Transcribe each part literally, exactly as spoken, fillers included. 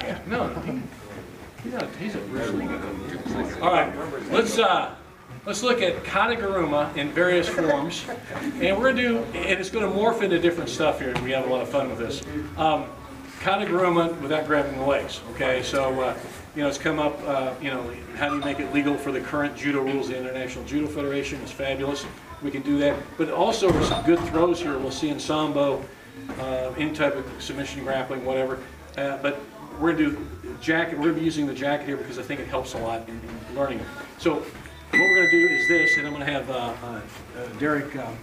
second. No, he, he's, a, he's a really good. All right, let's uh, let's look at Kata Guruma in various forms, and we're gonna do, and it's gonna morph into different stuff here. We have a lot of fun with this. Um, Kata Guruma without grabbing the legs. Okay, so uh, you know, it's come up. Uh, you know, how do you make it legal for the current judo rules? The International Judo Federation is fabulous. We can do that, but also with some good throws here. We'll see in sambo, uh, any type of submission grappling, whatever. Uh, but we're gonna do jacket. We're gonna be using the jacket here because I think it helps a lot in learning. So what we're gonna do is this, and I'm gonna have uh, uh, Derek um,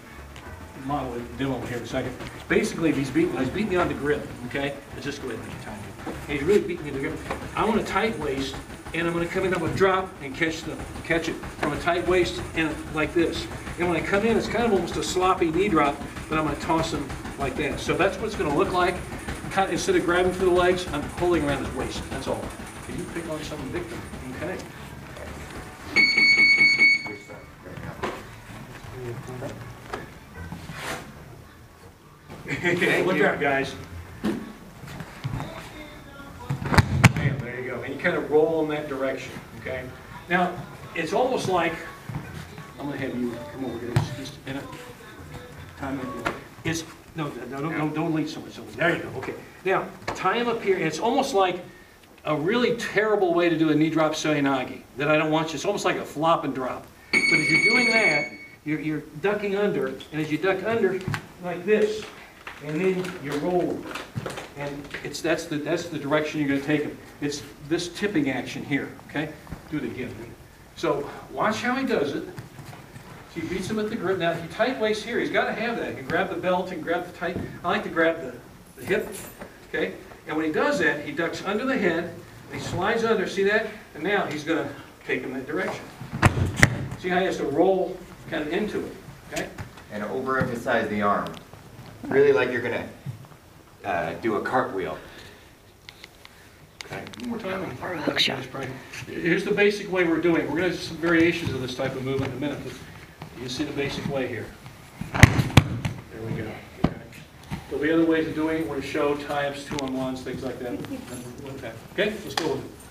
model it, demo it here in a second. Basically, if he's beating, he's beating me on the grip. Okay, let's just go ahead and make time. And he's really beating me on the grip. I want a tight waist, and I'm gonna come in. I'm gonna drop and catch the catch it from a tight waist and like this. And when I come in, it's kind of almost a sloppy knee drop, but I'm going to toss him like that. So that's what it's going to look like. Kind of, instead of grabbing for the legs, I'm pulling around his waist. That's all. Can you pick on some victim? Okay. Okay, look out, guys. Bam, there you go. And you kind of roll in that direction. Okay. Now, it's almost like. I'm gonna have you come over here just, just in a time up here. No, no, don't, don't, don't lean so much. There you go. Okay. Now tie him up here, and it's almost like a really terrible way to do a knee drop sayonagi that I don't want you. It's almost like a flop and drop. But as you're doing that, you're, you're ducking under, and as you duck under, like this, and then you roll, and it's that's the that's the direction you're going to take him. It's this tipping action here. Okay. Do it again. So watch how he does it. He beats him with the grip. Now, if you tight waist here, he's got to have that. He can grab the belt and grab the tight. I like to grab the, the hip, okay? And when he does that, he ducks under the head, and he slides under, see that? And now he's going to take him that direction. See how he has to roll kind of into it, okay? And overemphasize the arm. Really like you're going to uh, do a cartwheel. Okay, one more time. Here's the basic way we're doing it. We're going to do some variations of this type of movement in a minute. You see the basic way here. There we go. Okay. There'll be other ways of doing it. We're going to show tie-ups, two-on-ones, things like that. Okay, let's go with it.